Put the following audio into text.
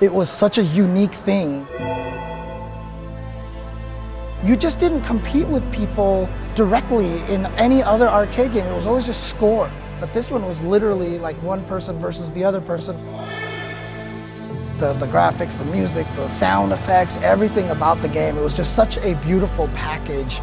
It was such a unique thing. You just didn't compete with people directly in any other arcade game. It was always just score. But this one was literally like one person versus the other person. The graphics, the music, the sound effects, everything about the game. It was just such a beautiful package.